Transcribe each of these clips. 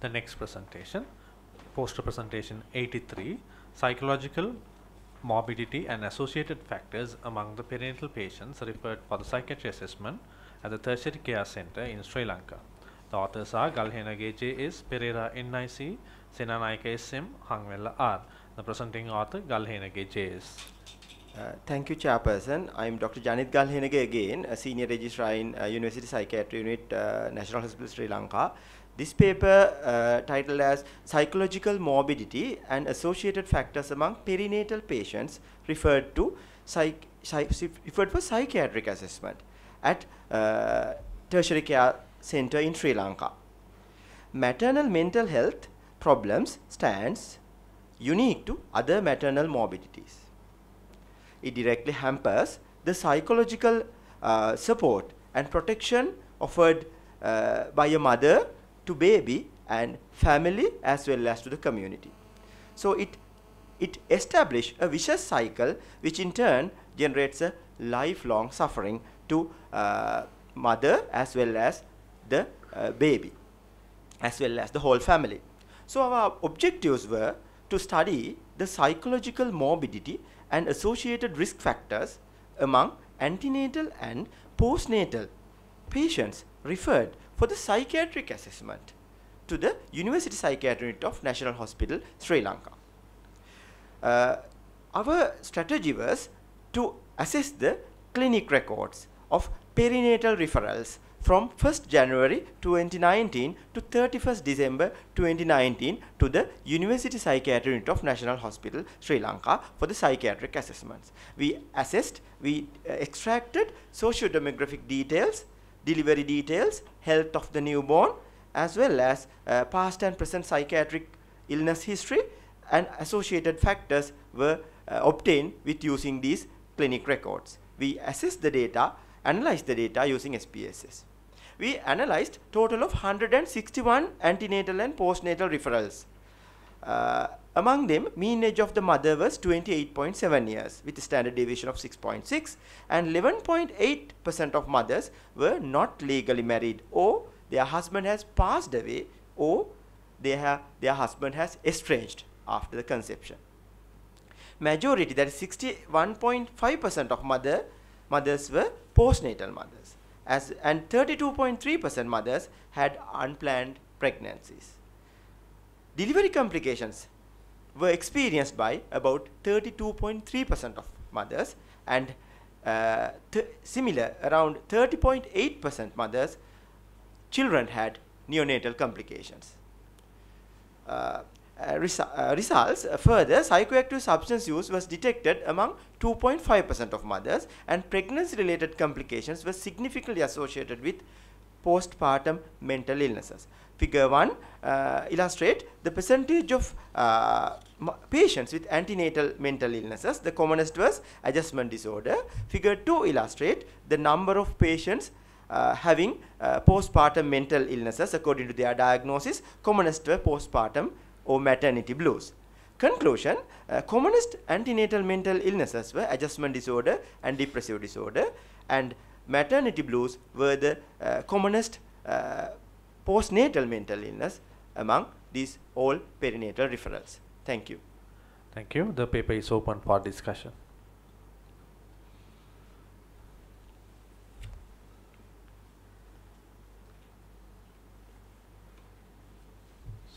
The next presentation, poster presentation 83, psychological morbidity and associated factors among the perinatal patients referred for the psychiatry assessment at the tertiary care center in Sri Lanka. The authors are Galhenage J.S., Pereira N.I.C., Senanayake S.M., Hangwella R. The presenting author, Galhenage J.S. Thank you, Chairperson. I am Dr. Janith Galhenage again, a senior registrar in University Psychiatry Unit, National Hospital Sri Lanka. This paper titled as Psychological Morbidity and Associated Factors Among Perinatal Patients referred for psychiatric assessment at tertiary care center in Sri Lanka. Maternal mental health problems stands unique to other maternal morbidities. It directly hampers the psychological support and protection offered by a mother to baby and family as well as to the community. So it establishes a vicious cycle which in turn generates a lifelong suffering to mother as well as the baby as well as the whole family. So our objectives were to study the psychological morbidity and associated risk factors among antenatal and postnatal patients referred for the psychiatric assessment to the University Psychiatry Unit of National Hospital Sri Lanka. Our strategy was to assess the clinic records of perinatal referrals from 1st January 2019 to 31st December 2019 to the University Psychiatry Unit of National Hospital Sri Lanka for the psychiatric assessments. We assessed, we extracted socio-demographic details, delivery details, health of the newborn, as well as past and present psychiatric illness history, and associated factors were obtained with using these clinic records. We assessed the data, analyzed the data using SPSS. We analyzed total of 161 antenatal and postnatal referrals. Among them, mean age of the mother was 28.7 years with a standard deviation of 6.6, and 11.8% of mothers were not legally married, or their husband has passed away, or their husband has estranged after the conception. Majority, that is 61.5% of mothers were postnatal mothers, and 32.3% mothers had unplanned pregnancies. Delivery complications were experienced by about 32.3% of mothers, and around 30.8% mothers, children had neonatal complications. Results, further, psychoactive substance use was detected among 2.5% of mothers, and pregnancy-related complications were significantly associated with postpartum mental illnesses. Figure 1 illustrates the percentage of patients with antenatal mental illnesses. The commonest was adjustment disorder. Figure 2 illustrates the number of patients having postpartum mental illnesses according to their diagnosis. Commonest were postpartum or maternity blues. Conclusion, commonest antenatal mental illnesses were adjustment disorder and depressive disorder, and maternity blues were the commonest postnatal mental illness among these all perinatal referrals. Thank you. Thank you. The paper is open for discussion.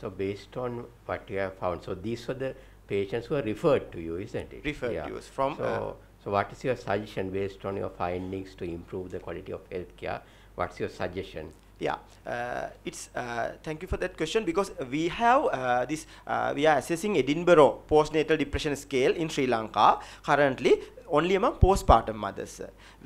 So based on what you have found, so these were the patients who are referred to you, isn't it? Referred to you. So what is your suggestion based on your findings to improve the quality of healthcare? What's your suggestion? Yeah, thank you for that question, because we have we are assessing Edinburgh postnatal depression scale in Sri Lanka currently only among postpartum mothers.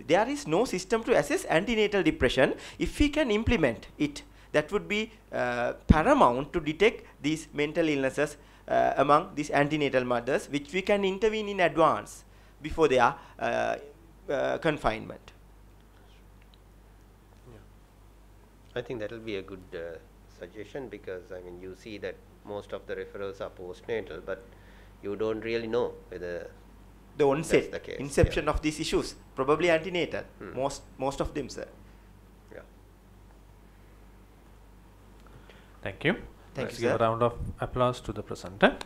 There is no system to assess antenatal depression. If we can implement it, that would be paramount to detect these mental illnesses among these antenatal mothers, which we can intervene in advance before their confinement. Yeah. I think that will be a good suggestion, because I mean you see that most of the referrals are postnatal, but you don't really know whether the onset, the case. Inception of these issues, probably antenatal, most of them, sir. Thank you. Thank you, sir. A round of applause to the presenter.